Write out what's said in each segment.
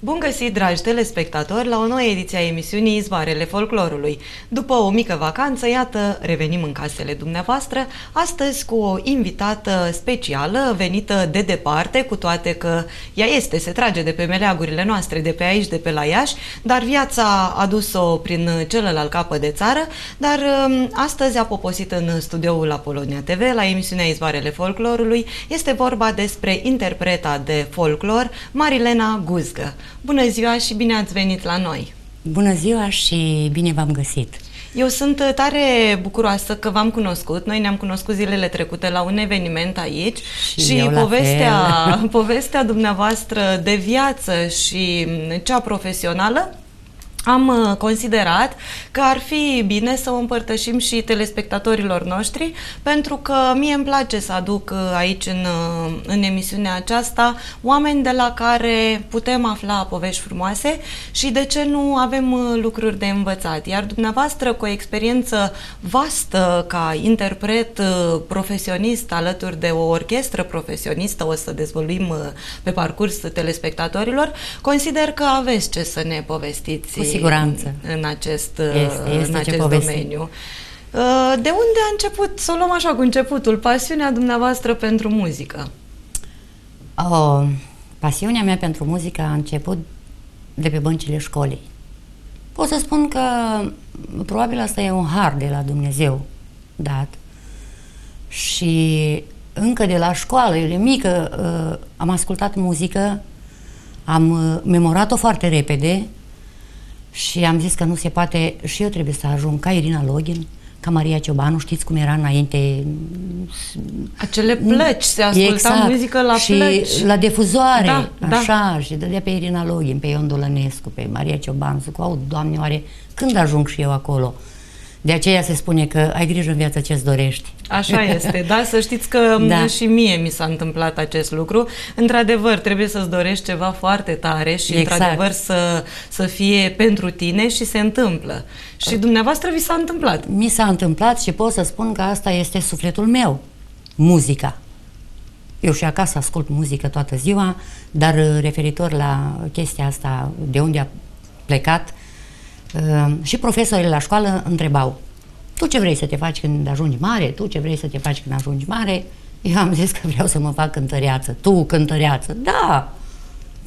Bun găsit, dragi telespectatori, la o nouă ediție a emisiunii Izvoarele Folclorului. După o mică vacanță, iată, revenim în casele dumneavoastră, astăzi cu o invitată specială, venită de departe, cu toate că ea este, se trage de pe meleagurile noastre, de pe aici, de pe la Iași, dar viața a dus-o prin celălalt capăt de țară, dar astăzi a poposit în studioul Apollonia TV, la emisiunea Izvoarele Folclorului. Este vorba despre interpreta de folclor, Marilena Guzgă. Bună ziua și bine ați venit la noi! Bună ziua și bine v-am găsit! Eu sunt tare bucuroasă că v-am cunoscut. Noi ne-am cunoscut zilele trecute la un eveniment aici și povestea dumneavoastră de viață și cea profesională am considerat că ar fi bine să o împărtășim și telespectatorilor noștri, pentru că mie îmi place să aduc aici în emisiunea aceasta oameni de la care putem afla povești frumoase și de ce nu avem lucruri de învățat. Iar dumneavoastră, cu o experiență vastă ca interpret profesionist alături de o orchestră profesionistă, o să dezvăluim pe parcurs telespectatorilor, consider că aveți ce să ne povestiți. Siguranță. În acest domeniu. De unde a început, să o luăm așa cu începutul, pasiunea dumneavoastră pentru muzică? Pasiunea mea pentru muzică a început de pe băncile școlii. Pot să spun că probabil asta e un har de la Dumnezeu dat. Și încă de la școală, eu de mică, am ascultat muzică, am memorat-o foarte repede. Și am zis că nu se poate, și eu trebuie să ajung ca Irina Loghin, ca Maria Ciobanu, știți cum era înainte. Acele plăci, se asculta exact. Muzică la și plăci. Și la difuzoare, da, așa, da. Și dădea pe Irina Loghin, pe Ion Dolănescu, pe Maria Ciobanu, zic, au, Doamne, oare când ajung și eu acolo? De aceea se spune că ai grijă în viață ce-ți dorești. Așa este, da? Să știți că da. Și mie mi s-a întâmplat acest lucru. Într-adevăr, trebuie să-ți dorești ceva foarte tare și exact. Într-adevăr să fie pentru tine și se întâmplă. Și dumneavoastră vi s-a întâmplat. Mi s-a întâmplat și pot să spun că asta este sufletul meu, muzica. Eu și acasă ascult muzică toată ziua, dar referitor la chestia asta, de unde a plecat, și profesorii la școală întrebau: tu ce vrei să te faci când ajungi mare? Tu ce vrei să te faci când ajungi mare? Eu am zis că vreau să mă fac cântăreață. Tu, cântăreață? Da!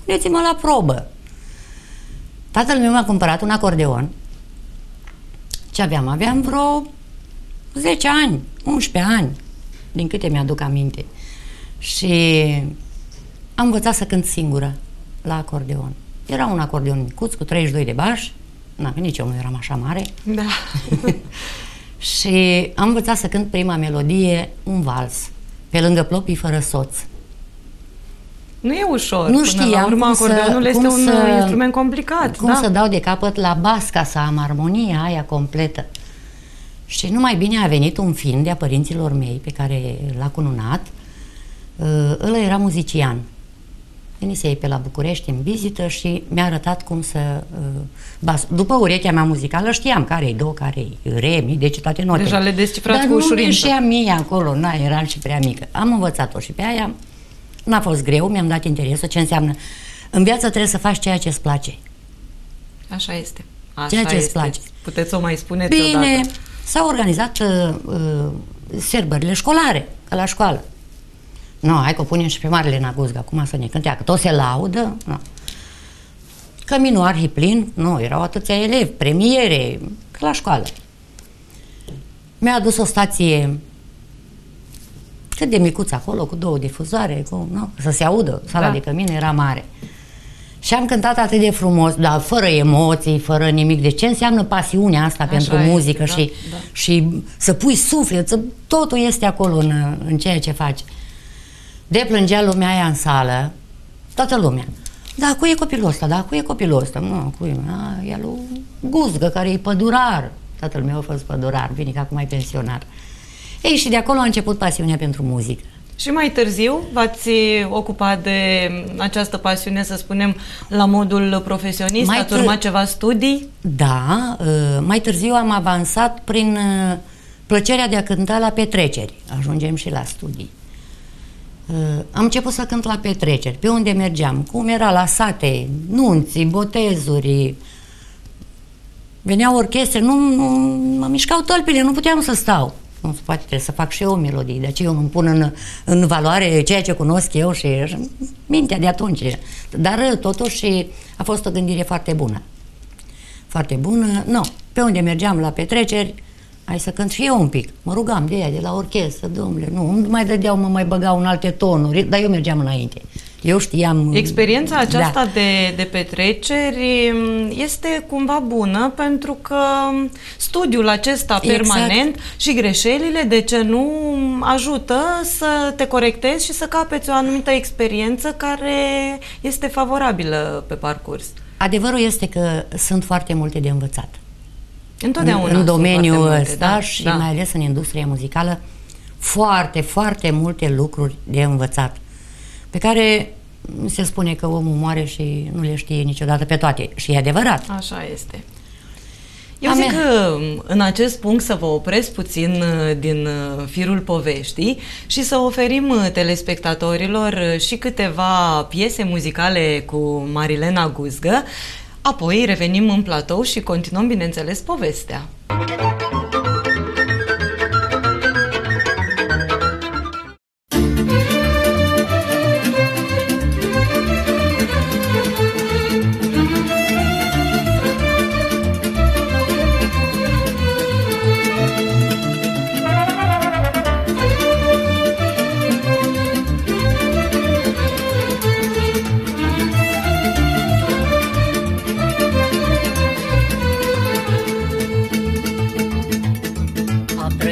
Puneți-mă la probă! Tatăl meu m-a cumpărat un acordeon. Ce aveam? Aveam vreo 10 ani, 11 ani, din câte mi-aduc aminte. Și am învățat să cânt singură la acordeon. Era un acordeon micuț cu 32 de bași. Na, nici eu nu eram așa mare. Da. Și am învățat să cânt prima melodie, un vals, pe lângă Plopii fără soț. Nu e ușor. Nu știam acordeonul este un instrument complicat. Cum da? Să dau de capăt la bas ca să am armonia aia completă. Și numai bine a venit un fiind de-a părinților mei pe care l-a cununat. Ăla era muzician. Venise ei pe la București în vizită și mi-a arătat cum să... După urechea mea muzicală știam care-i do, care-i re, mi, deci toate notele. Deja le descifrați cu ușurință. Dar nu ieșeam mie acolo, na, eram și prea mică. Am învățat-o și pe aia n-a fost greu, mi-am dat interesul ce înseamnă. În viață trebuie să faci ceea ce-ți place. Așa este. Ceea ce-ți place. Puteți o mai spuneți odată. Bine, s-au organizat serbările școlare, ca la școală. No, hai că o punem și pe Marilena Guzgă, acum să ne cântea, că tot se laudă. No. Căminul Arhiplin, nu, erau atâția elevi, premiere, că la școală. Mi-a adus o stație cât de micuță acolo, cu două difuzoare, cu, no, să se audă, sala da. De cămine era mare. Și am cântat atât de frumos, dar fără emoții, fără nimic. Deci ce înseamnă pasiunea asta așa pentru este, muzică da, și, da. Și să pui suflet, să, totul este acolo în ceea ce faci. Deplângea lumea aia în sală, toată lumea. Da, cui e copilul ăsta? Da, cui e copilul ăsta? Nu, cui e? A, e lui Guzgă, care e pădurar. Tatăl meu a fost pădurar, bine că acum e pensionar. Ei, și de acolo a început pasiunea pentru muzică. Și mai târziu v-ați ocupat de această pasiune, să spunem, la modul profesionist? Ați urmat ceva studii? Da, mai târziu am avansat prin plăcerea de a cânta la petreceri. Ajungem și la studii. Am început să cânt la petreceri, pe unde mergeam, cum era, la sate, nunții, botezuri. Veneau orchestre, mă mișcau tălpile, nu puteam să stau. Nu se poate, trebuie să fac și eu melodii, de aceea eu îmi pun în valoare ceea ce cunosc eu și mintea de atunci. Dar totuși a fost o gândire foarte bună. Foarte bună, nu. Pe unde mergeam la petreceri, hai să cânt și eu un pic. Mă rugam de ea, de la orchestră, domnule, nu mai dădeau, mă mai băgau în alte tonuri, dar eu mergeam înainte. Eu știam... Experiența aceasta de petreceri este cumva bună pentru că studiul acesta permanent și greșelile, de ce nu, ajută să te corectezi și să capeți o anumită experiență care este favorabilă pe parcurs. Adevărul este că sunt foarte multe de învățat. Întotdeauna. În domeniul ăsta și mai ales în industria muzicală, foarte, foarte multe lucruri de învățat, pe care se spune că omul moare și nu le știe niciodată pe toate. Și e adevărat. Așa este. Eu zic că în acest punct să vă opresc puțin din firul poveștii și să oferim telespectatorilor și câteva piese muzicale cu Marilena Guzgă. Apoi revenim în platou și continuăm, bineînțeles, povestea. Greu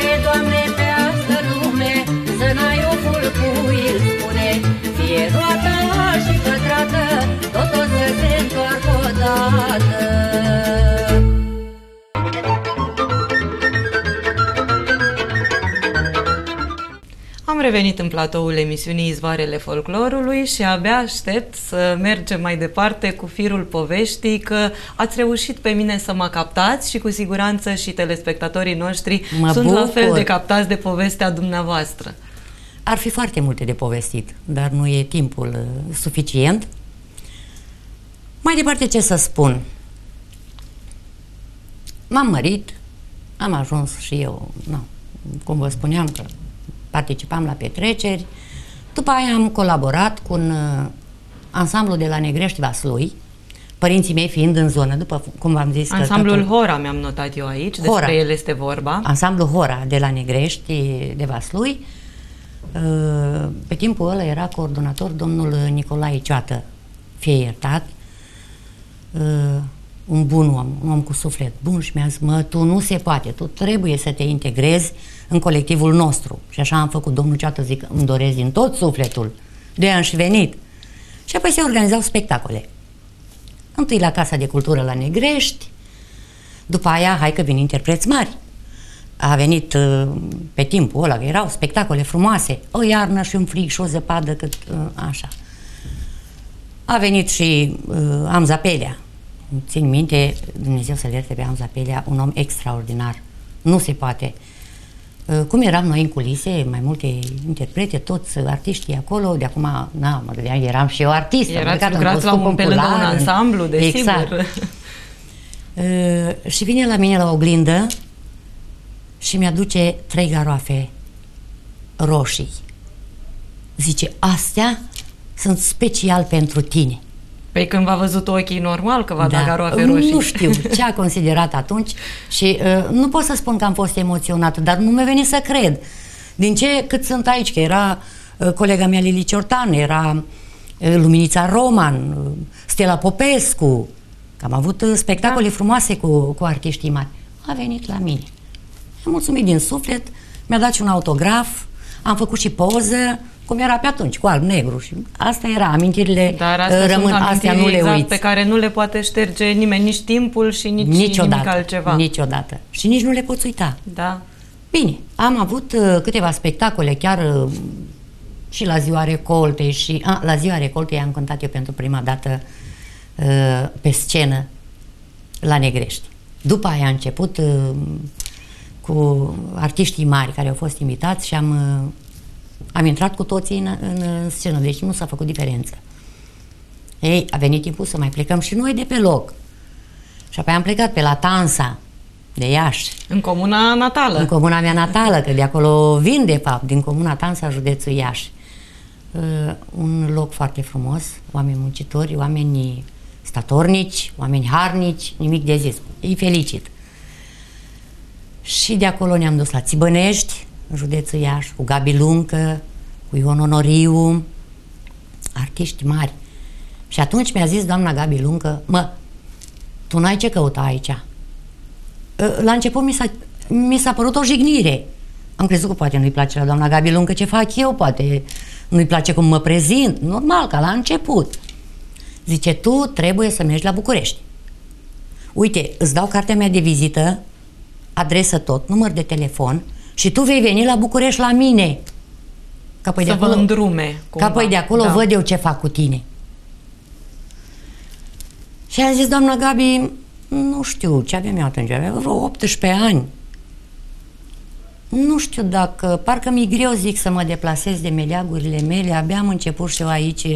e, Doamne, pe asta nu revenit în platoul emisiunii Izvoarele Folclorului și abia aștept să mergem mai departe cu firul poveștii, că ați reușit pe mine să mă captați și cu siguranță și telespectatorii noștri sunt la fel de captați de povestea dumneavoastră. Ar fi foarte multe de povestit, dar nu e timpul suficient. Mai departe, ce să spun? M-am mărit, am ajuns și eu, cum vă spuneam, că participam la petreceri. După aia am colaborat cu un ansamblu de la Negrești Vaslui, părinții mei fiind în zonă, după cum v-am zis. Ansamblul Hora, mi-am notat eu aici, despre el este vorba. Ansamblul Hora de la Negrești de Vaslui. Pe timpul ăla era coordonator domnul Nicolae Cioată, fie iertat, un bun om, un om cu suflet bun, și mi-a zis: mă, tu nu se poate, tu trebuie să te integrezi în colectivul nostru. Și așa am făcut. Domnul Cioată, zic, îmi doresc din tot sufletul, de-aia am și venit. Și apoi se organizau spectacole. Întâi la Casa de Cultură la Negrești, după aia, hai că vin interpreți mari. A venit pe timpul ăla, erau spectacole frumoase, o iarnă și un frig și o zăpadă, cât așa. A venit și Amzapelea. Țin minte, Dumnezeu să-l ierte pe Amzapelea, un om extraordinar. Nu se poate. Cum eram noi în culise, mai multe interprete, toți artiștii acolo, de acum, eram și eu artistă. Erați lucrat la un, pe lângă un ansamblu, desigur. Exact. Și vine la mine la oglindă și mi-aduce 3 garoafe roșii. Zice: astea sunt special pentru tine. Păi când v-a văzut ochii, normal că v-a dat garoafe roșii. Nu știu ce a considerat atunci și nu pot să spun că am fost emoționată, dar nu mi-a venit să cred. Din ce cât sunt aici, că era colega mea Lili Ciortan, era Luminița Roman, Stella Popescu, că am avut spectacole frumoase cu artiștii mari. A venit la mine. Am mulțumit din suflet, mi-a dat și un autograf, am făcut și poză, cum era pe atunci, cu alb-negru. Și asta era, amintirile rămân, astea nu le uiți. Pe care nu le poate șterge nimeni, nici timpul și nici nimic altceva. Niciodată. Și nici nu le poți uita. Da. Bine, am avut câteva spectacole, chiar și la Ziua Recoltei. Și la Ziua Recoltei am cântat eu pentru prima dată pe scenă la Negrești. După aia a început cu artiștii mari care au fost invitați și am intrat cu toții în scenă, deci nu s-a făcut diferență. Ei, a venit timpul să mai plecăm și noi de pe loc. Și apoi am plecat pe la Tansa de Iași. În comuna natală. În comuna mea natală, că de acolo vin de fapt, din comuna Tansa, județul Iași. Un loc foarte frumos, oameni muncitori, oameni statornici, oameni harnici, nimic de zis. Îi felicit. Și de acolo ne-am dus la Țibănești, în județul Iași, cu Gabi Luncă, cu Ion Honoriu, artiști mari. Și atunci mi-a zis doamna Gabi Luncă: mă, tu n-ai ce căuta aici. La început mi s-a părut o jignire. Am crezut că poate nu-i place la doamna Gabi Luncă ce fac eu, poate nu-i place cum mă prezint. Normal, ca la început. Zice: tu trebuie să mergi la București. Uite, îți dau cartea mea de vizită, adresă tot, număr de telefon, și tu vei veni la București la mine. Ca să vă îndrume. Ca păi de acolo văd eu ce fac cu tine. Și am zis: doamna Gabi, nu știu ce aveam eu atunci, aveam vreo 18 ani. Nu știu dacă, parcă mi-e greu, zic, să mă deplasez de meleagurile mele, abia am început și eu aici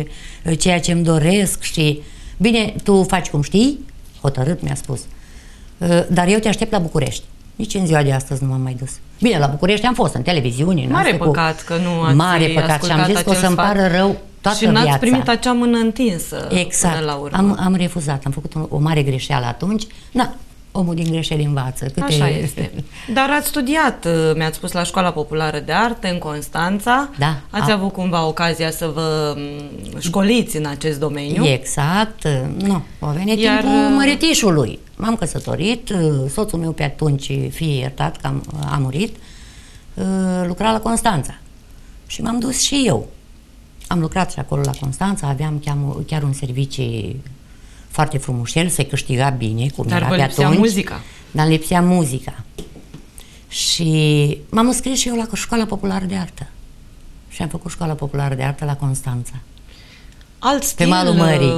ceea ce îmi doresc și... Bine, tu faci cum știi, hotărât mi-a spus, dar eu te aștept la București. Nici în ziua de astăzi nu m-am mai dus. Bine, la București am fost, în televiziune. Mare păcat că nu ați Mare păcat și am zis că o să-mi pară rău toată viața. Și n-ați primit acea mână întinsă. Exact. La urmă. Am refuzat, am făcut o mare greșeală atunci. Omul din greșeli învață. Așa este. Dar ați studiat, mi-ați spus, la Școala Populară de Arte, în Constanța. Da. Ați avut cumva ocazia să vă școliți în acest domeniu. Exact. Nu, a venit timpul măritișului. M-am căsătorit, soțul meu pe atunci, fie iertat că a murit, lucra la Constanța. Și m-am dus și eu. Am lucrat și acolo la Constanța, aveam chiar un serviciu foarte frumușel, se câștiga bine, cum era pe atunci. Muzica. Dar lipsea muzica. Și m-am înscris și eu la Școala Populară de Artă. și am făcut școala populară de artă la Constanța. Alt stil, pe malul mării.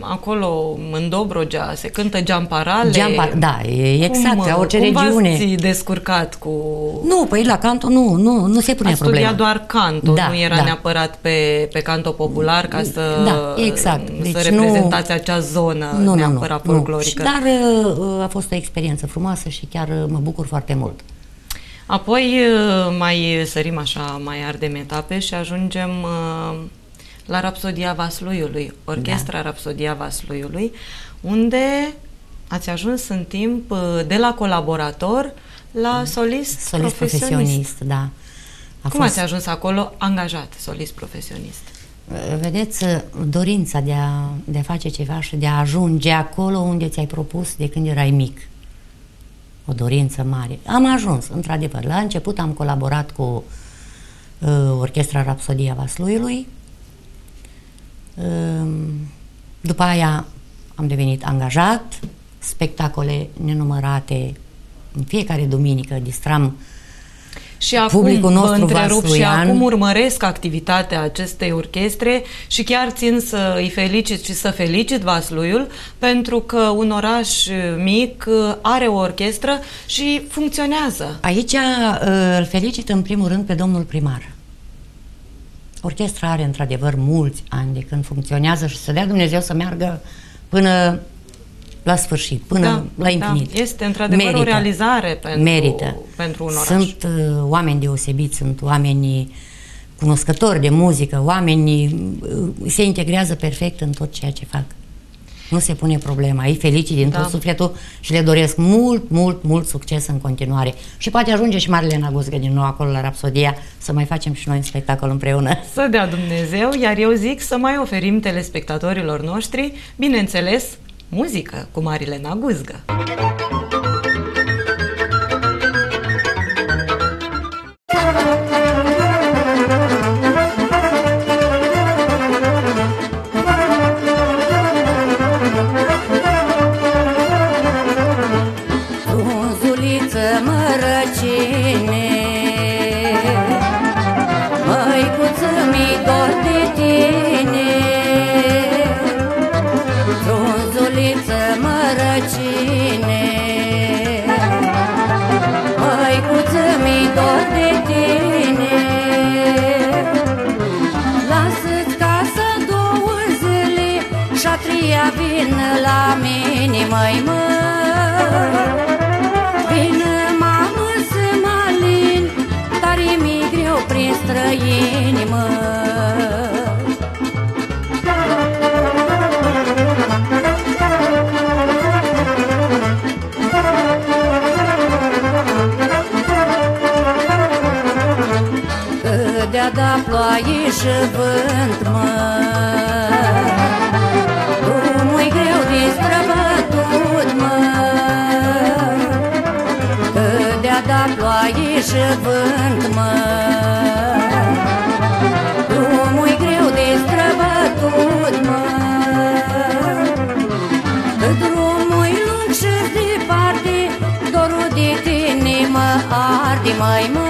Acolo, în Dobrogea, se cântă geamparale. Da, e exact, ca orice regiune. Cum v-ați descurcat cu... Nu, păi la canto nu se punea problema. Studia doar canto, da, nu era neapărat pe canto popular ca să, exact. Deci să reprezentați acea zonă neapărat folclorică. Dar a fost o experiență frumoasă și chiar mă bucur foarte mult. Apoi mai sărim așa, mai ardem etape și ajungem... la Rapsodia Vasluiului, Orchestra Rapsodia Vasluiului, unde ați ajuns în timp de la colaborator la solist profesionist. Da. Cum ați ajuns acolo angajat, solist profesionist? Vedeți, dorința de a face ceva și de a ajunge acolo unde ți-ai propus de când erai mic. O dorință mare. Am ajuns, într-adevăr. La început am colaborat cu Orchestra Rapsodia Vasluiului. După aia am devenit angajat, spectacole nenumărate, în fiecare duminică distram și publicul nostru vasluian. Și acum urmăresc activitatea acestei orchestre și chiar țin să îi felicit și să felicit Vasluiul, pentru că un oraș mic are o orchestră și funcționează. Aici îl felicit în primul rând pe domnul primar. Orchestra are într-adevăr mulți ani de când funcționează și să dea Dumnezeu să meargă până la sfârșit, până la infinit. Este într-adevăr o realizare pentru un oraș. Sunt oameni deosebiți, sunt oameni cunoscători de muzică, oamenii se integrează perfect în tot ceea ce fac. Nu se pune problema, îi felicit din tot sufletul și le doresc mult, mult, mult succes în continuare. Și poate ajunge și Marilena Guzgă din nou acolo la Rapsodia să mai facem și noi un spectacol împreună. Să dea Dumnezeu, iar eu zic să mai oferim telespectatorilor noștri, bineînțeles, muzică cu Marilena Guzgă. Și vânt, mă, drumul-i greu distrăbătut, mă, că de-a da ploaie și vânt, mă, drumul-i greu distrăbătut, mă, că drumul-i lung și departe, dorul de tine mă arde, mai mă.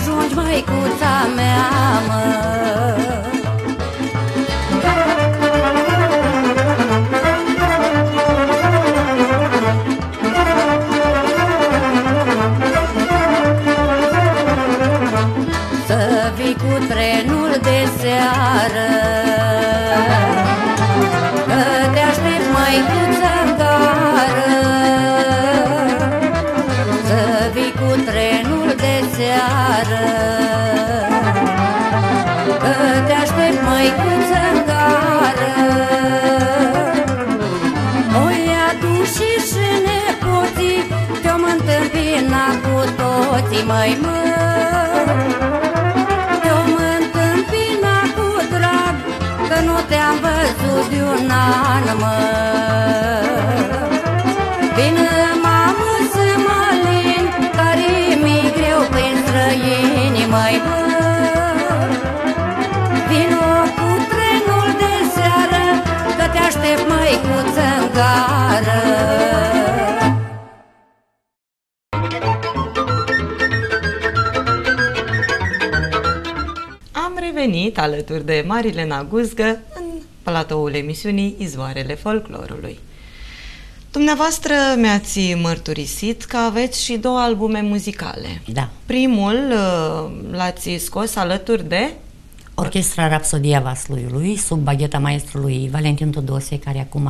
Ajungi, măicuța mea, mă. Să vii cu trenul de seară, că te aștept, măicuța, în gară. Să vii cu trenul de seară, că te aștept, măicuță-n gară. Oi, aduși și nepoții, te-om întâmpina cu toții, măi, mă. Te-om întâmpina cu drag, că nu te-am văzut de un an, mă. Vină, mamă, să mă alin, care mi-e greu prin străini, măi, mă. Vino cu trenul de seară, că te aștept, măicuță-n gară. venit alături de Marilena Guzgă în platoul emisiunii Izvoarele Folclorului. Dumneavoastră mi-ați mărturisit că aveți și două albume muzicale. Da. Primul l-ați scos alături de Orchestra Rapsodia Vasluiului, sub bagheta maestrului Valentin Tudose, care acum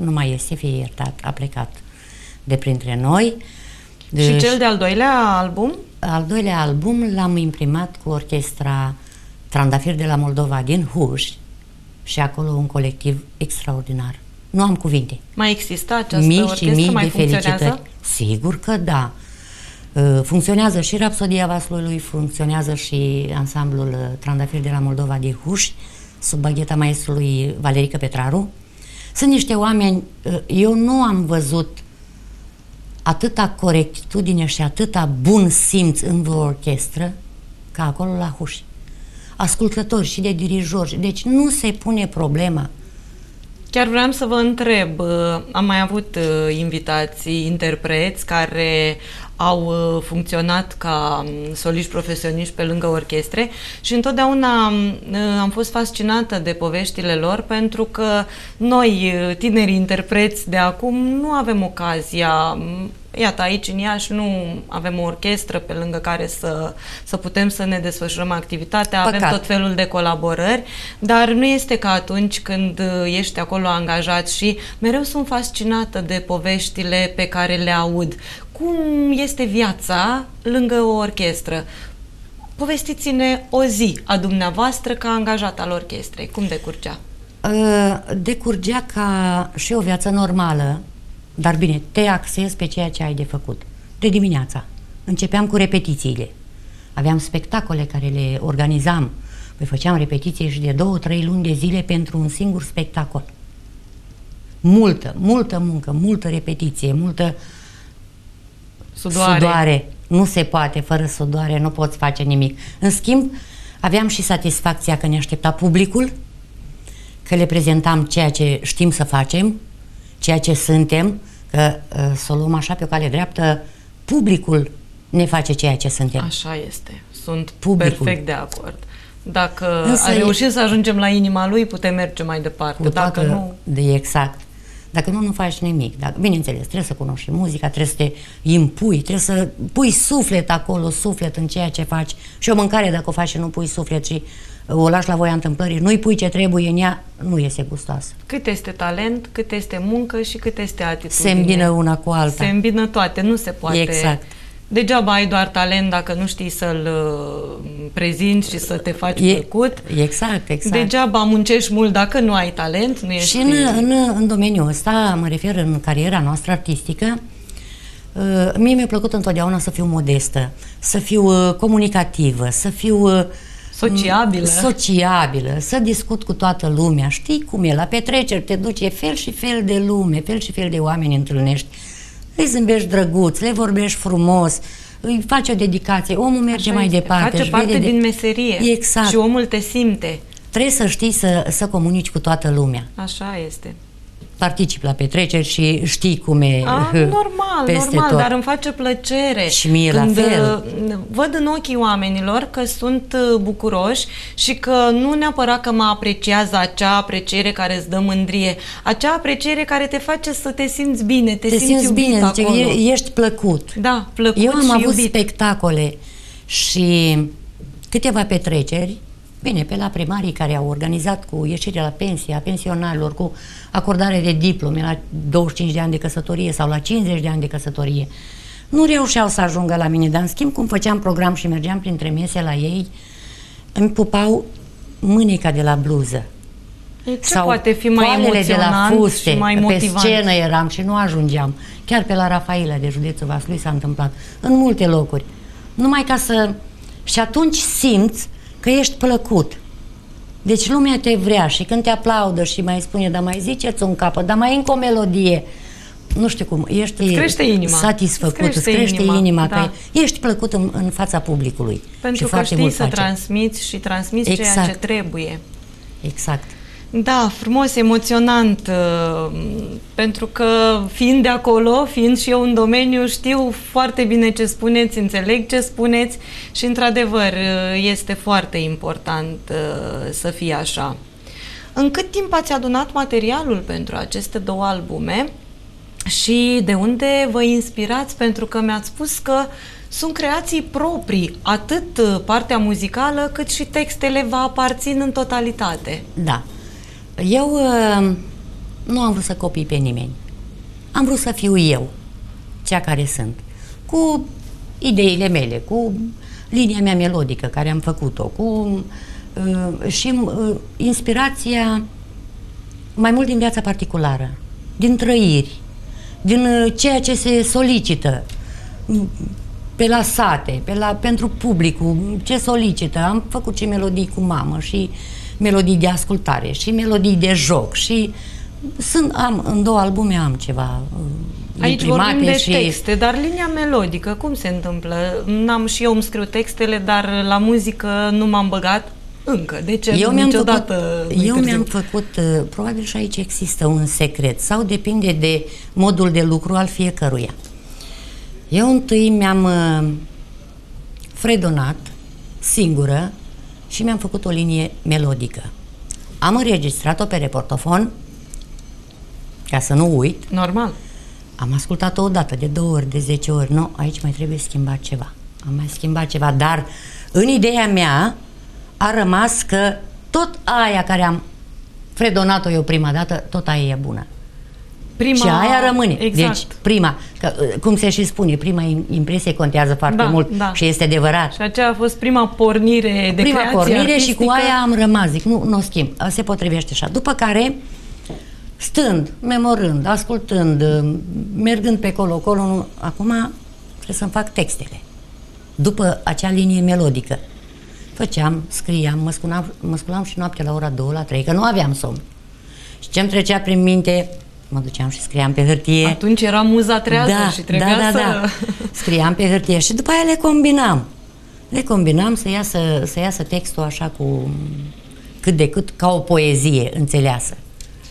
nu mai este, fie iertat, a plecat de printre noi. Deci, și cel de-al doilea album? Al doilea album l-am imprimat cu Orchestra Trandafir de la Moldova din Huști și acolo un colectiv extraordinar. Nu am cuvinte. Mai există această orchestră? Mai funcționează? Sigur că da. Funcționează și Rapsodia Vasluiului, funcționează și ansamblul Trandafir de la Moldova de Huști, sub bagheta maestrului Valerică Petraru. Sunt niște oameni, eu nu am văzut atâta corectitudine și atâta bun simț în vreo orchestră ca acolo la Huști. Ascultători și de dirijori, deci nu se pune problema. Chiar vreau să vă întreb, am mai avut invitații, interpreți care au funcționat ca soliști profesioniști pe lângă orchestre și întotdeauna am fost fascinată de poveștile lor, pentru că noi, tinerii interpreți de acum, nu avem ocazia. Iată, aici în Iași nu avem o orchestră pe lângă care să putem să ne desfășurăm activitatea. Păcat. Avem tot felul de colaborări, dar nu este ca atunci când ești acolo angajat, și mereu sunt fascinată de poveștile pe care le aud. Cum este viața lângă o orchestră? Povestiți-ne o zi a dumneavoastră ca angajat al orchestrei. Cum decurgea? Decurgea ca și o viață normală. Dar bine, te axezi pe ceea ce ai de făcut. De dimineața începeam cu repetițiile. Aveam spectacole care le organizam. Păi făceam repetiții și de 2-3 luni de zile pentru un singur spectacol. Multă muncă, multă repetiție, multă sudoare. Nu se poate fără sudoare, nu poți face nimic. În schimb, aveam și satisfacția că ne aștepta publicul, că le prezentam ceea ce știm să facem, ceea ce suntem, că să o luăm așa pe o cale dreaptă, publicul ne face ceea ce suntem. Așa este. Sunt publicul. Perfect de acord. Dacă reușim să ajungem la inima lui, putem merge mai departe. Dacă nu... Exact. Dacă nu, nu faci nimic. Dacă, bineînțeles, trebuie să cunoști muzica, trebuie să te impui, trebuie să pui suflet acolo, suflet în ceea ce faci. Și o mâncare, dacă o faci și nu pui suflet și o lași la voia întâmplării, nu-i pui ce trebuie în ea, nu iese gustoasă. Cât este talent, cât este muncă și cât este atitudine. Se îmbină una cu alta. Se îmbină toate, nu se poate. Exact. Degeaba ai doar talent dacă nu știi să-l prezinți și să te faci plăcut. Exact, exact. Degeaba muncești mult dacă nu ai talent. Nu ești... Și în domeniul ăsta, mă refer în cariera noastră artistică, mie mi-a plăcut întotdeauna să fiu modestă, să fiu comunicativă, să fiu... Sociabilă, să discut cu toată lumea. Știi cum e, la petreceri te duci, e fel și fel de lume, fel și fel de oameni întâlnești. Le zâmbești drăguț, le vorbești frumos, îi faci o dedicație, omul merge mai departe. Face parte din meserie. Exact. Și omul te simte. Trebuie să știi să comunici cu toată lumea. Așa este. Particip la petreceri și știi cum e. Normal, dar îmi face plăcere. Și mie la fel. Văd în ochii oamenilor că sunt bucuroși și că nu neapărat că mă apreciază acea apreciere care îți dă mândrie, acea apreciere care te face să te simți bine, te simți bine acolo. Ești plăcut. Da, plăcut. Eu am avut spectacole și câteva petreceri. Bine, pe la primarii care au organizat cu ieșirea la pensie, a pensionarilor, cu acordare de diplome la 25 de ani de căsătorie sau la 50 de ani de căsătorie. Nu reușeau să ajungă la mine, dar în schimb, cum făceam program și mergeam printre mese la ei, îmi pupau mâneca de la bluză. Ce sau poate fi mai emoționant de la fuste, și mai motivant? Pe scenă eram și nu ajungeam. Chiar pe la Rafaela de județul Vaslui s-a întâmplat. În multe locuri. Numai ca să... Și atunci simți că ești plăcut. Deci lumea te vrea și când te aplaudă și mai spune, dar mai ziceți un capăt, dar mai încă o melodie. Nu știu cum, ești satisfăcut, îți crește inima da. Că ești plăcut în fața publicului. Pentru că știi să transmiți ceea ce trebuie. Exact. Da, frumos, emoționant, pentru că fiind de acolo, fiind și eu în domeniu, știu foarte bine ce spuneți, înțeleg ce spuneți și într-adevăr este foarte important să fie așa. În cât timp ați adunat materialul pentru aceste două albume și de unde vă inspirați? Pentru că mi-ați spus că sunt creații proprii, atât partea muzicală cât și textele vă aparțin în totalitate. Da. Eu nu am vrut să copii pe nimeni. Am vrut să fiu eu, cea care sunt, cu ideile mele, cu linia mea melodică care am făcut-o, cu și inspirația mai mult din viața particulară, din trăiri, din ceea ce se solicită pe la sate, pentru publicul, ce solicită. Am făcut și melodii cu mamă și melodii de ascultare și melodii de joc și în două albume am ceva aici vorbim de și texte, dar linia melodică, cum se întâmplă? N-am și eu, îmi scriu textele, dar la muzică nu m-am băgat încă, de ce? Eu mi-am făcut, probabil și aici există un secret sau depinde de modul de lucru al fiecăruia. Eu întâi mi-am fredonat singură și mi-am făcut o linie melodică. Am înregistrat-o pe reportofon, ca să nu uit. Normal. Am ascultat-o odată, de 2 ori, de 10 ori. Nu, aici mai trebuie schimbat ceva. Am mai schimbat ceva, dar în ideea mea a rămas că tot aia care am fredonat-o eu prima dată, tot aia e bună. Și aia rămâne. Exact. Deci, prima, că, cum se și spune, prima impresie contează foarte mult și este adevărat. Și aceea a fost prima pornire de creație artistică. Și cu aia am rămas. Zic, nu o schimb, se potrivește așa. După care, stând, memorând, ascultând, mergând pe colo-colo, acum trebuie să-mi fac textele. După acea linie melodică. Făceam, scriam, mă sculam și noaptea la ora 2, la 3, că nu aveam somn. Și ce-mi trecea prin minte, mă duceam și scriam pe hârtie. Atunci era muza trează și trebuia scriam pe hârtie și după aia le combinam. Le combinam să iasă textul așa cu cât de cât ca o poezie înțeleasă.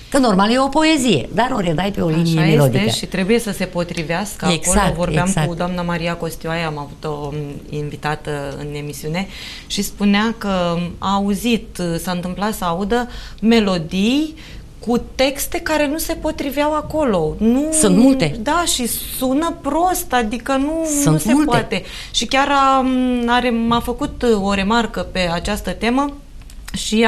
Că normal e o poezie, dar o redai pe o linie melodică. Așa este și trebuie să se potrivească. Exact, acolo vorbeam cu doamna Maria Costioaia, am avut-o invitată în emisiune și spunea că a auzit, s-a întâmplat să audă melodii cu texte care nu se potriveau acolo. Sunt multe. Da, și sună prost, adică nu se poate. Și chiar m-a făcut o remarcă pe această temă și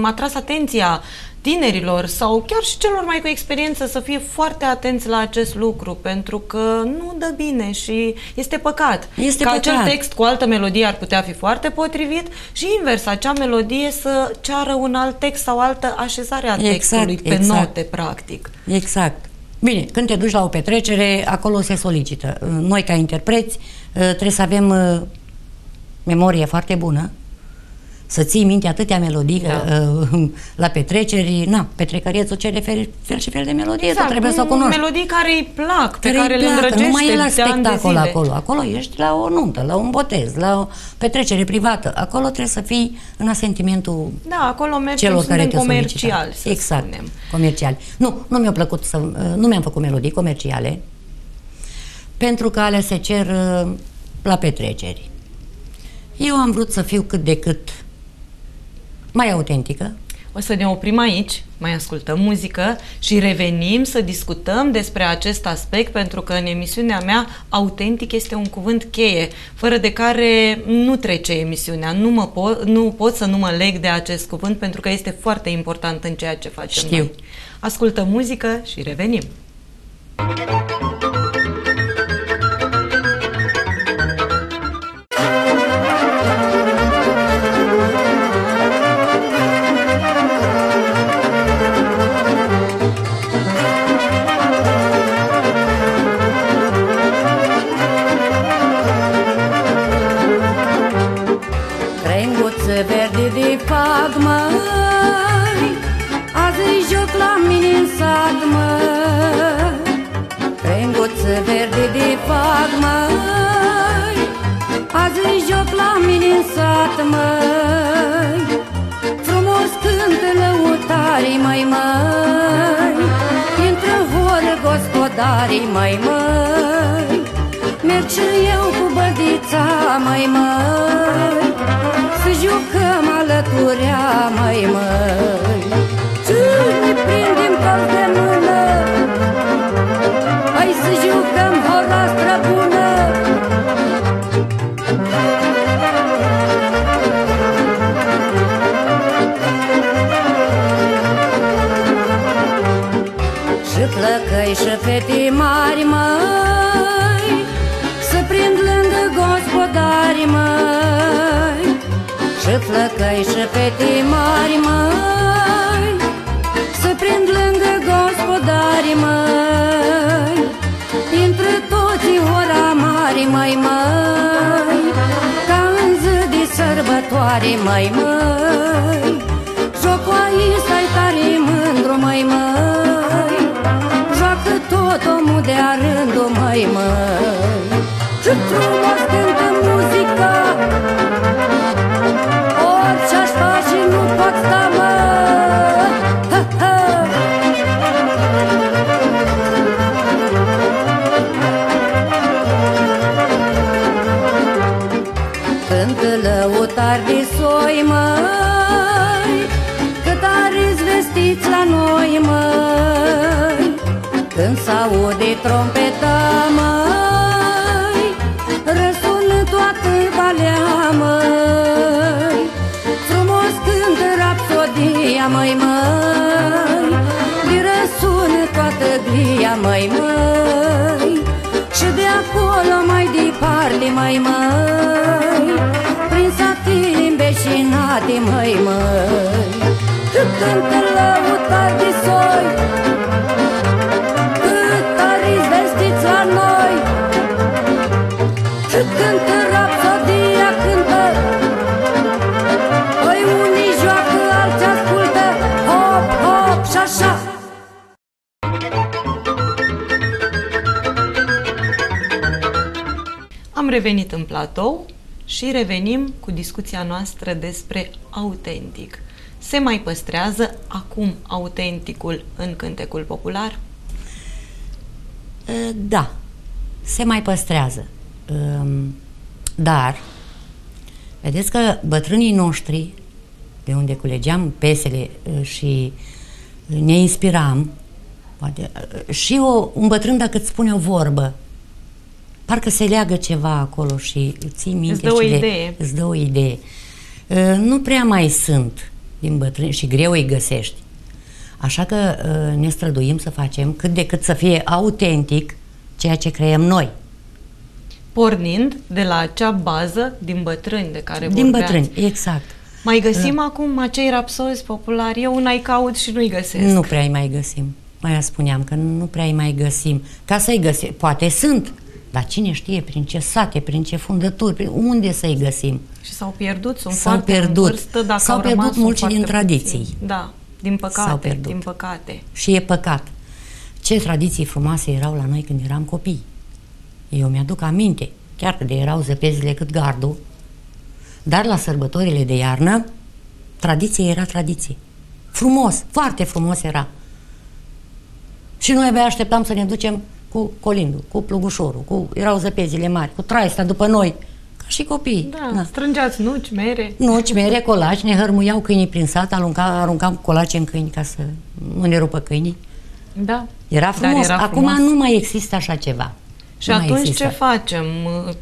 m-a tras atenția tinerilor sau chiar și celor mai cu experiență să fie foarte atenți la acest lucru, pentru că nu dă bine și este păcat. Este păcat. Acel text cu altă melodie ar putea fi foarte potrivit și invers, acea melodie să ceară un alt text sau altă așezare a textului pe note, practic. Exact. Bine, când te duci la o petrecere, acolo se solicită. Noi, ca interpreți, trebuie să avem memorie foarte bună, să ții minte atâtea melodii la petreceri, petrecăriețul cere fel și fel de melodie, trebuie să o cunoști. Melodii care îi plac, pe care le îndrăgești. Nu mai e la spectacol acolo, acolo ești la o nuntă, la un botez, la o petrecere privată, acolo trebuie să fii în asentimentul acolo celor care te comercial, solicită. Exact, spunem. Comercial. Nu mi-a plăcut nu mi-am făcut melodii comerciale, pentru că alea se cer la petreceri. Eu am vrut să fiu cât de cât mai autentică. O să ne oprim aici, mai ascultăm muzică și revenim să discutăm despre acest aspect, pentru că în emisiunea mea autentic este un cuvânt cheie, fără de care nu trece emisiunea. Nu pot să nu mă leg de acest cuvânt, pentru că este foarte important în ceea ce facem noi. Ascultăm muzică și revenim. Măi, frumos cântă lăutarii, mărdarii, măi, măi, merg și eu cu bădița, măi, măi, să jucăm alăturea, măi, măi. Și ne prindem cald de mână, hai să jucăm hora străbună. Plăcăi și fetii mari, măi, să prind lângă gospodari, măi. Și plăcăi și fetii mari, măi, să prind lângă gospodari, măi. Intră toții ora mari, măi, măi, ca în zi de sărbătoare, măi, măi. Jocoaii stai tare mândru, măi, măi, tot omul de-a rândul, măi, măi. Ce frumos cântă muzica, orice-aș face nu pot sta, măi. Ha, ha. Cântă lăutari de soi, măi, cât are-s vestiți la noi, măi. Când s-aude trompeta, măi, răsună toată valea, măi. Frumos cântă rapsodia, măi, măi, îi răsună toată glia, măi, măi. Și de acolo mai departe, măi, măi, prin satire înveșinate, măi, măi. Cât cântă lăutari de soi, la noi, cât cântă rapsodia, cântă. Păi unii joacă, alții ascultă, hop, hop și așa. Am revenit în platou și revenim cu discuția noastră despre autentic. Se mai păstrează acum autenticul în cântecul popular? Da, se mai păstrează, dar vedeți că bătrânii noștri, de unde culegeam piesele și ne inspiram, poate, și un bătrân dacă îți spune o vorbă, parcă se leagă ceva acolo și ții minte, îți dă o idee. Nu prea mai sunt din bătrâni și greu îi găsești. Așa că ne străduim să facem cât de cât să fie autentic ceea ce creăm noi. Pornind de la acea bază din bătrâni de care vorbeați. Din bătrâni, exact. Mai găsim acum acei rapsozi populari? Eu n-ai caut și nu-i găsesc. Nu prea-i mai găsim. Mai spuneam că nu prea-i mai găsim. Ca să-i găsim, poate sunt, dar cine știe prin ce sate, prin ce fundături, prin unde să-i găsim. Și s-au pierdut, sunt foarte în vârstă, dacă s-au pierdut mulți din tradiții. Da. Din păcate, din păcate. Și e păcat. Ce tradiții frumoase erau la noi când eram copii. Eu mi-aduc aminte, chiar că de erau zăpezile cât gardul, dar la sărbătorile de iarnă, tradiție era tradiție. Frumos, foarte frumos era. Și noi abia așteptam să ne ducem cu colindul, cu plugușorul, cu erau zăpezile mari, cu traista după noi, ca și copii. Da, da. Strângeați nuci, mere. Nuci, mere, colaci, ne hărmuiau câinii prin sat, aruncam colaci în câini ca să nu ne rupă câinii. Da. Era frumos. Era frumos. Acum nu mai există așa ceva. Și nu atunci ce facem?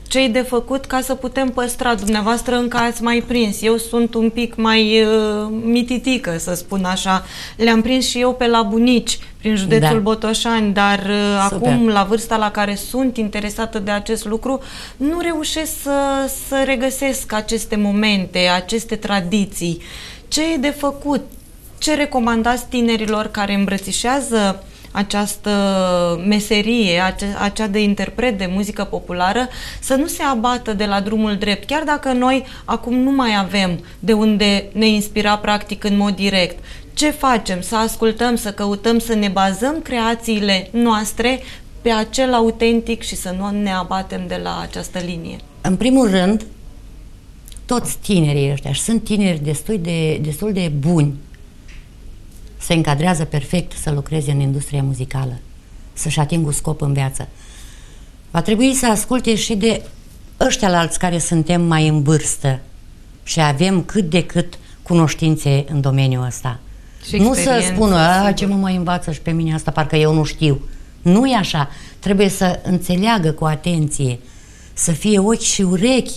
Ce-i de făcut ca să putem păstra? Dumneavoastră încă ați mai prins. Eu sunt un pic mai mititică, să spun așa. Le-am prins și eu pe la bunici, prin județul Botoșani, dar acum, la vârsta la care sunt interesată de acest lucru, nu reușesc să regăsesc aceste momente, aceste tradiții. Ce-i de făcut? Ce recomandați tinerilor care îmbrățișează această meserie, acea de interpret de muzică populară, să nu se abată de la drumul drept, chiar dacă noi acum nu mai avem de unde ne inspira practic în mod direct? Ce facem? Să ascultăm, să căutăm, să ne bazăm creațiile noastre pe acel autentic și să nu ne abatem de la această linie? În primul rând, toți tinerii ăștia, și sunt tineri destul de buni, se încadrează perfect să lucreze în industria muzicală. să-și atingă un scop în viață. Va trebui să asculte și de ăștia la alți care suntem mai în vârstă și avem cât de cât cunoștințe în domeniul ăsta. Nu să spună, ce mă mai învață și pe mine asta, parcă eu nu știu. Nu e așa. Trebuie să înțeleagă cu atenție, să fie ochi și urechi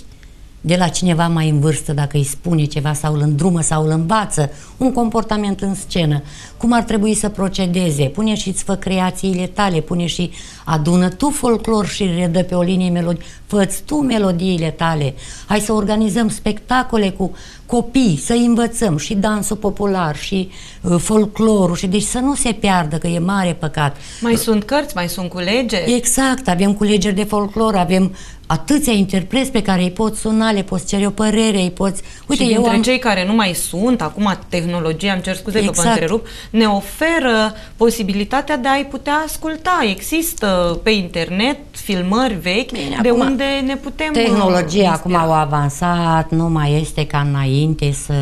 de la cineva mai în vârstă, dacă îi spune ceva sau îl îndrumă sau îl învață, un comportament în scenă, cum ar trebui să procedeze, pune și-ți fă creațiile tale, pune și adună tu folclor și redă pe o linie melodii, fă-ți tu melodiile tale, hai să organizăm spectacole cu copii, să învățăm și dansul popular și folclorul, și deci să nu se piardă, că e mare păcat. Mai sunt cărți, mai sunt culegeri. Exact, avem culegeri de folclor, avem atâția interpreți pe care îi poți suna, le poți cere o părere, îi poți... Uite, și dintre cei care nu mai sunt, acum tehnologia, îmi cer scuze că vă întrerup, ne oferă posibilitatea de a-i putea asculta. Există pe internet filmări vechi de unde ne putem... Tehnologia acum a avansat, nu mai este ca înainte să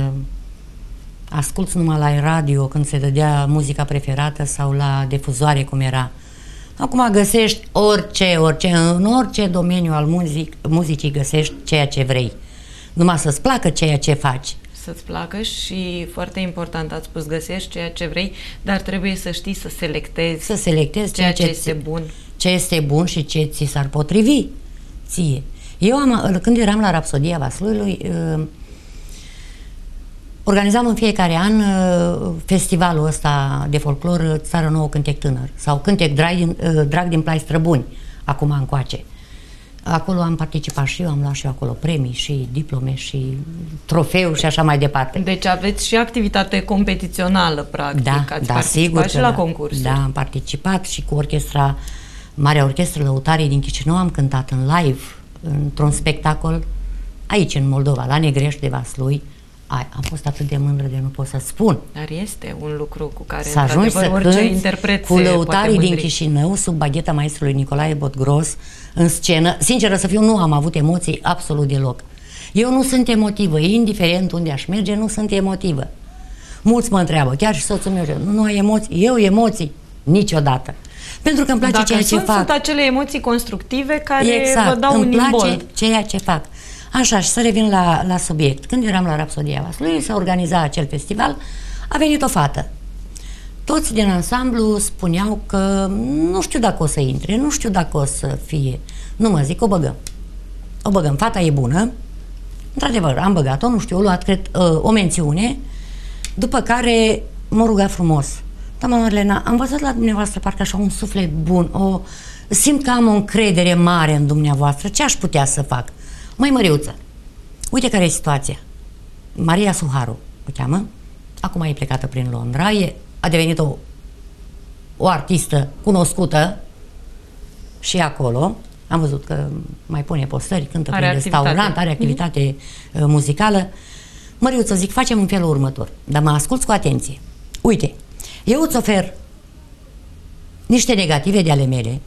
asculți numai la radio când se dădea muzica preferată sau la difuzoare cum era. Acum găsești orice, în orice domeniu al muzicii găsești ceea ce vrei. Numai să-ți placă ceea ce faci. Să-ți placă și, foarte important, ați spus, găsești ceea ce vrei, dar trebuie să știi să selectezi. Să selectezi ceea ce este bun. Ce este bun și ce ți s-ar potrivi ție. Eu, când eram la Rapsodia Vasluiului, organizam în fiecare an festivalul ăsta de folclor Țară Nouă Cântec Tânăr sau Cântec Drag din Plai Străbuni, acum încoace. Acolo am participat și eu, am luat și eu acolo premii și diplome și trofeu și așa mai departe. Deci aveți și activitate competițională, practic. Da, ați participat și la concurs. Da, am participat și cu orchestra, Marea Orchestră Lăutarii din Chișinău, am cântat în live, într-un spectacol aici, în Moldova, la Negrești Vaslui. Am fost atât de mândră de nu pot să spun. Dar este un lucru cu care să ajungi să cânti cu lăutarii din Chișinău sub bagheta maestrului Nicolae Botgros în scenă. Sinceră să fiu, nu am avut emoții absolut deloc. Eu nu sunt emotivă, indiferent unde aș merge, nu sunt emotivă. Mulți mă întreabă, chiar și soțul meu, nu ai emoții? Eu emoții? Niciodată. Pentru că îmi place ceea ce fac. Sunt acele emoții constructive care vă dau un imbol. Îmi place ceea ce fac. Așa, și să revin la subiect. Când eram la Rapsodia Vaslui, se organiza acel festival, a venit o fată. Toți din ansamblu spuneau că nu știu dacă o să intre, nu știu dacă o să fie. Nu mă zic, o băgăm. O băgăm, fata e bună. Într-adevăr, am băgat-o, nu știu, o luat, cred, o mențiune, după care m-a rugat frumos. Doamna Marilena, am văzut la dumneavoastră parcă așa un suflet bun, simt că am o încredere mare în dumneavoastră, ce aș putea să fac? Măi, Măriuță, uite care e situația. Maria Suharu o cheamă, acum e plecată prin Londra, a devenit o artistă cunoscută și acolo. Am văzut că mai pune postări, cântă prin restaurant, are activitate muzicală. Măriuță, zic, facem în felul următor, dar mă asculți cu atenție. Uite, eu îți ofer niște negative de ale mele,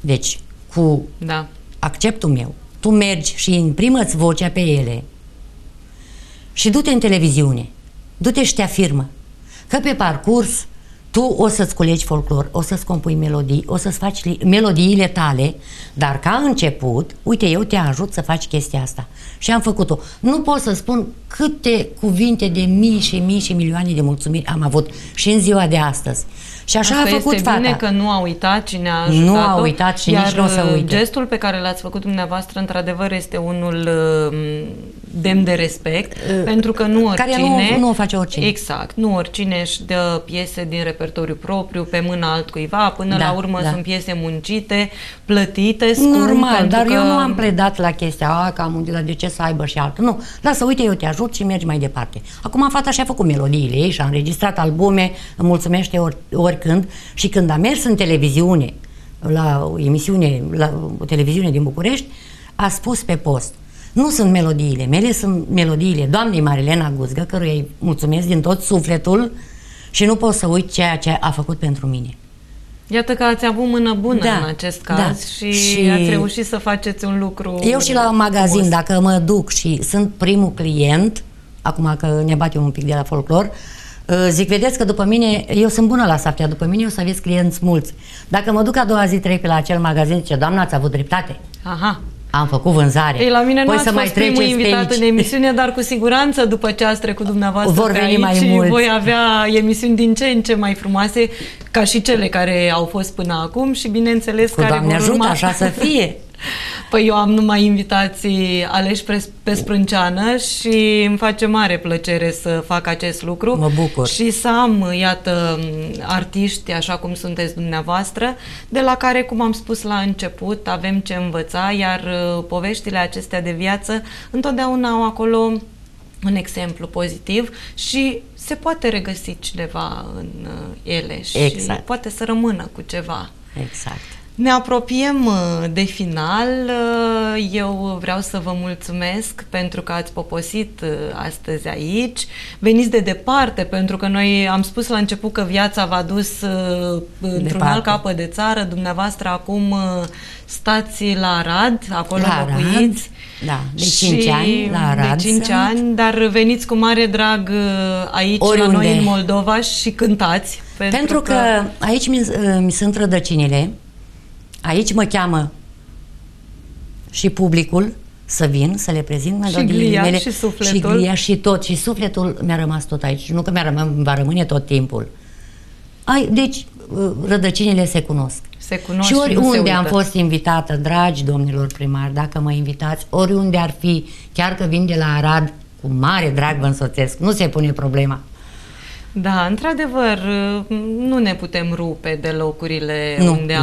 deci cu acceptul meu. Tu mergi și imprimă-ți vocea pe ele și du-te în televiziune, du-te și te afirmă că pe parcurs tu o să-ți culegi folclor, o să-ți compui melodii, o să-ți faci melodiile tale, dar ca început, uite, eu te ajut să faci chestia asta. Și am făcut-o. Nu pot să spun câte cuvinte de mii și mii și milioane de mulțumiri am avut și în ziua de astăzi. Și așa a făcut fata. Bine că nu a uitat cine a ajutat-o. Nu a uitat și nici nu o să uite. Gestul pe care l-ați făcut dumneavoastră, într-adevăr, este unul demn de respect, pentru că nu oricine... Care nu o face oricine. Exact. Nu oricine își dă piese din repertoriu propriu, pe mâna altcuiva, până la urmă sunt piese muncite, plătite, scump. Normal, dar eu nu am pledat la chestia, că am undit, de ce să aibă și altă. Nu. Lasă, uite, eu te ajut și mergi mai departe. Acum fata și-a făcut melodiile ei și a înregistrat albume, îmi mulțumește oricând, și când a mers în televiziune, la o emisiune, la o televiziune din București, a spus pe post: nu sunt melodiile mele, sunt melodiile doamnei Marilena Guzgă, căruia îi mulțumesc din tot sufletul și nu pot să uit ceea ce a făcut pentru mine. Iată că ați avut mână bună în acest caz și ați reușit să faceți un lucru. Eu și la magazin, dacă mă duc și sunt primul client, acum că ne batem un pic de la folclor, Zic, vedeți că după mine, eu sunt bună la saftea, după mine o să aveți clienți mulți. Dacă mă duc a doua zi, trec pe la acel magazin, zice, doamna, ați avut dreptate. Aha. Am făcut vânzare. Ei, la mine nu ați fost primul invitat în emisiune, dar cu siguranță după ce ați trecut dumneavoastră vor veni mai mulți. Voi avea emisiuni din ce în ce mai frumoase, ca și cele care au fost până acum și bineînțeles care vor urma. Doamne ajută, așa să fie. Păi eu am numai invitații aleși pe sprânceană și îmi face mare plăcere să fac acest lucru. Mă bucur. Și să am, iată, artiști, așa cum sunteți dumneavoastră, de la care, cum am spus la început, avem ce învăța, iar poveștile acestea de viață întotdeauna au acolo un exemplu pozitiv și se poate regăsi cineva în ele și exact. Poate să rămână cu ceva. Exact. Ne apropiem de final. Eu vreau să vă mulțumesc pentru că ați poposit astăzi aici. Veniți de departe, pentru că noi am spus la început că viața v-a dus într-un alt capăt de țară. Dumneavoastră acum stați la Arad, acolo locuiți. Da, de 5 ani la Arad. De 5 ani, dar veniți cu mare drag aici la noi în Moldova și cântați. Pentru că aici mi sunt rădăcinile. Aici mă cheamă și publicul să vin, să le prezint melodiile mele și sufletul. Și glia și tot. Și sufletul mi-a rămas tot aici. Nu că va rămâne tot timpul. Deci, rădăcinile se cunosc. Se cunosc și oriunde am fost invitată, dragi domnilor primari, dacă mă invitați, oriunde ar fi, chiar că vin de la Arad, cu mare drag vă însoțesc. Nu se pune problema. Da, într-adevăr, nu ne putem rupe de locurile unde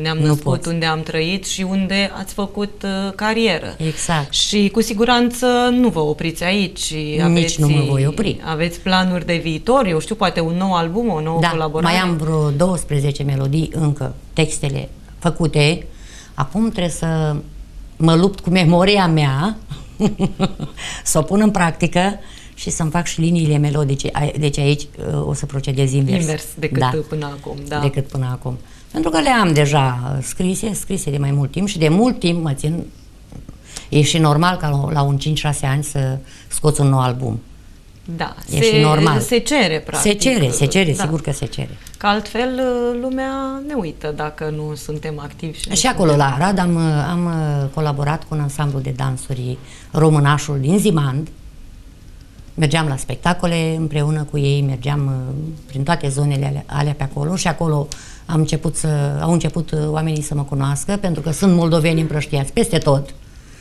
ne-am născut, unde am trăit și unde ați făcut carieră. Exact. Și cu siguranță nu vă opriți aici. Nici nu mă voi opri. Aveți planuri de viitor, eu știu, poate un nou album, o nouă colaborare. Mai am vreo 12 melodii încă, textele făcute. Acum trebuie să mă lupt cu memoria mea, să o pun în practică și să-mi fac și liniile melodice. Deci aici o să procedez invers. Invers decât până acum, da. Decât până acum. Pentru că le am deja scrise de mai mult timp și de mult timp mă țin. E și normal ca la un 5-6 ani să scoți un nou album. Da, se cere, practic. Se cere, sigur că se cere. Că altfel lumea ne uită dacă nu suntem activi. Și acolo la Arad am colaborat cu un ansamblu de dansuri, Românașul din Zimand. Mergeam la spectacole împreună cu ei, mergeam prin toate zonele alea pe acolo și acolo au început oamenii să mă cunoască, pentru că sunt moldoveni împrăștiați peste tot.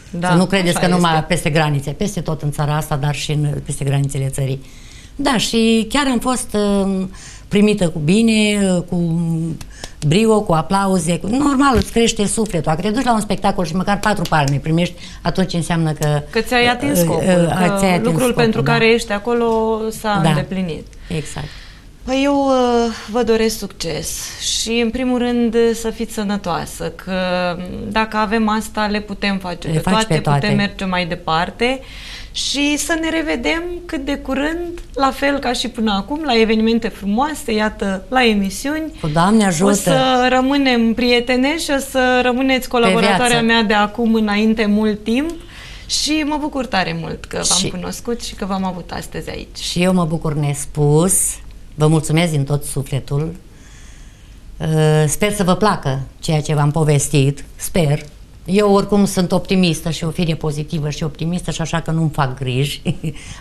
Da, să nu credeți că numai peste granițe, peste tot în țara asta, dar și peste granițele țării. Da, și chiar am fost primită cu bine, cu brio, cu aplauze. Normal, îți crește sufletul. Dacă te duci la un spectacol și măcar 4 palme primești, atunci înseamnă că ți-ai atins scopul, lucrul pentru care ești acolo s-a îndeplinit. Exact. Păi eu vă doresc succes și în primul rând să fiți sănătoasă, că dacă avem asta le putem face pe toate, putem merge mai departe și să ne revedem cât de curând, la fel ca și până acum, la evenimente frumoase, iată, la emisiuni. Doamne ajută! O să rămânem prietene și o să rămâneți colaboratoarea mea de acum înainte mult timp. Și mă bucur tare mult că v-am cunoscut și că v-am avut astăzi aici. Și eu mă bucur nespus. Vă mulțumesc din tot sufletul. Sper să vă placă ceea ce v-am povestit. Sper. Eu oricum sunt optimistă și o fire pozitivă și optimistă și așa că nu-mi fac griji.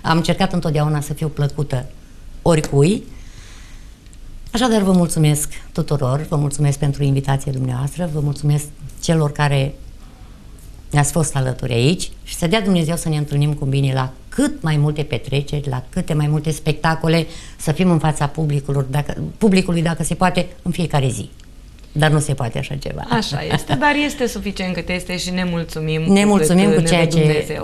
Am încercat întotdeauna să fiu plăcută oricui. Așadar vă mulțumesc tuturor, vă mulțumesc pentru invitația dumneavoastră, vă mulțumesc celor care ne-ați fost alături aici și să dea Dumnezeu să ne întâlnim cu bine la cât mai multe petreceri, la câte mai multe spectacole, să fim în fața publicului, dacă se poate, în fiecare zi. Dar nu se poate așa ceva. Așa este, dar este suficient cât este și ne mulțumim. Ne mulțumim cu ceea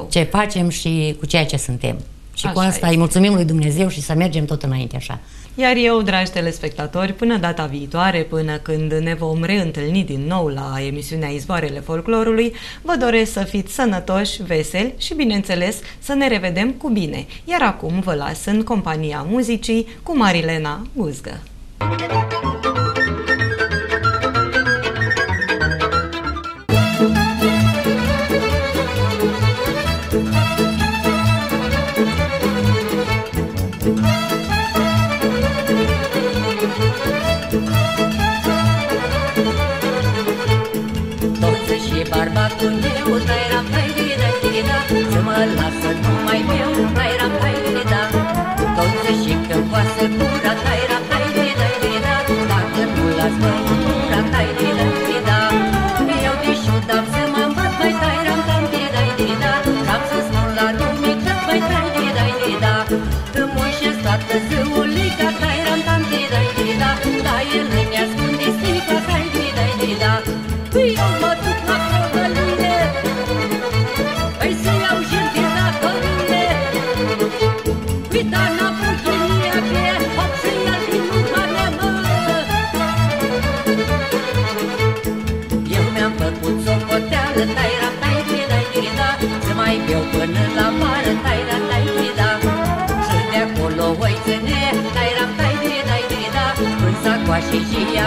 ce facem și cu ceea ce suntem. Și așa cu asta îi mulțumim lui Dumnezeu și să mergem tot înainte așa. Iar eu, dragi telespectatori, până data viitoare, până când ne vom reîntâlni din nou la emisiunea Izvoarele Folclorului, vă doresc să fiți sănătoși, veseli și, bineînțeles, să ne revedem cu bine. Iar acum vă las în compania muzicii cu Marilena Guzgă. nu mă lasă, nu mai beau, tairam, tairida. Cu toți și când poasă pura, tairam, tairida. Dacă nu las mai pura, tairida. Eu deșudam să mă bat, mai tairam, tairida. Am să spun la lumii cât mai tairida. Îmi ușesc toată zâulica, tairam, tairida. Dar el îmi ascunde stica, tairida. Eu mă duc la cămăline, îi să iau jândii la cămine. Uita înapoi chimia pe hop să-i iau din urma mea, mă. Eu mi-am făcut socoteală, taira, tairida. Să mai beau până la vară, taira, tairida. Și de acolo oițene, taira, tairida. Până s-a coașe și ea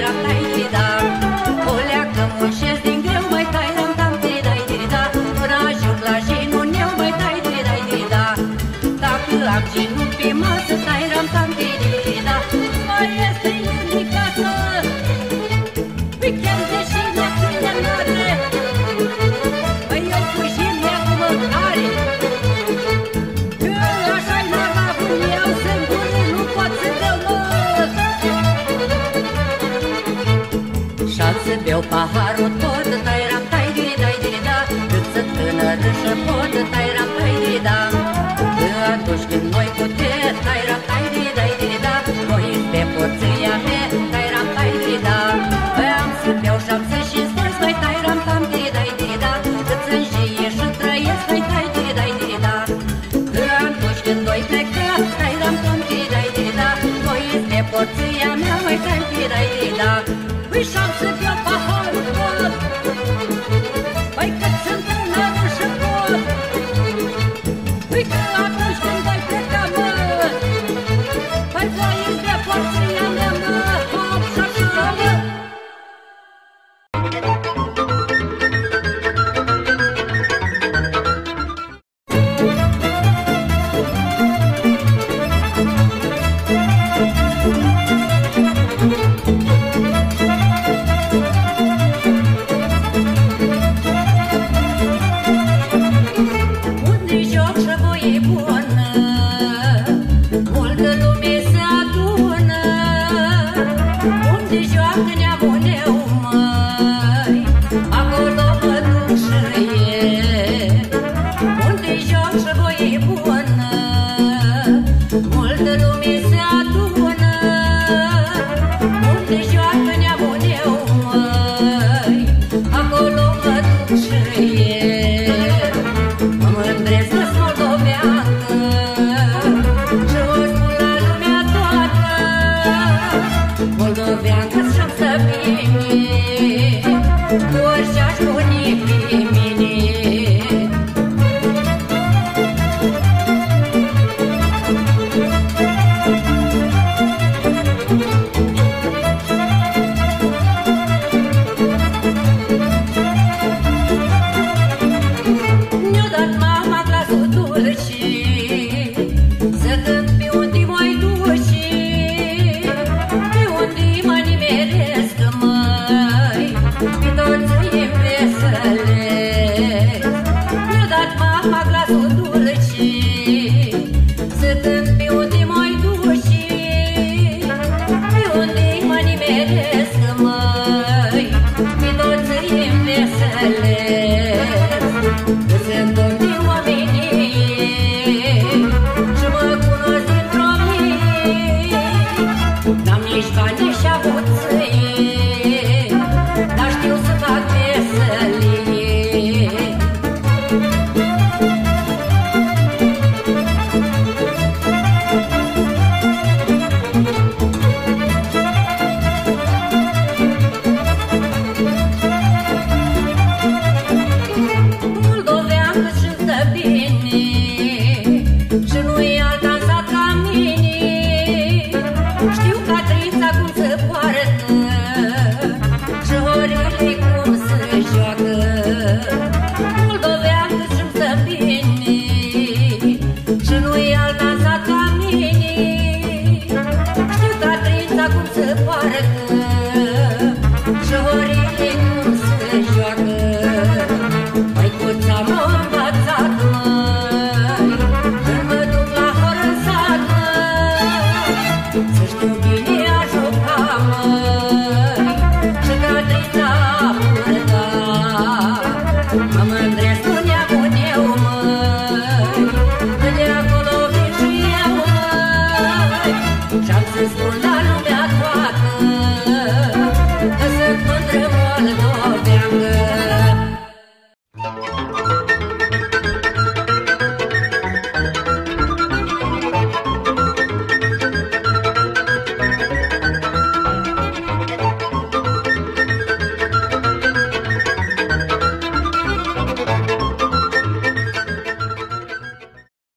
tairida. Muncesc din greu, mai tairam, tam, tiridai, tirida. Până ajung la genul eu, mai tai, tiridai, tirida. Dacă am genul pe masă, tairam, tam, tiridai, tirida. Mai este în casă, weekend și noaptea noastră. Mai eu cu jilia cu mâncare, că așa-i n-am avut eu, sunt bune, nu pot să dau mă. Și-ați beau paharul tot, tairam, tairida. Cât sunt tânărâșă pot, tairam, tairida. Că atunci când noi putem, tairam, tairida. Noi pe porția mea, tairam, tairida. Am să beau și-am să și stăzi, mai tairam, tairida. Cât sunt și ieși și trăiesc, mai tairida. Că atunci când noi plecăm, tairam, tairida. Noi pe porția mea, mai tairida. Și-am să beau paharul tot, păi cât sunt tânărul și pot. Păi că atunci când voi pleca, mă, păi voi îți bea porția mea, mă. Hop, și-așa, mă. Moldovean, că sunt zăbini, și nu-i alta sa ca mine.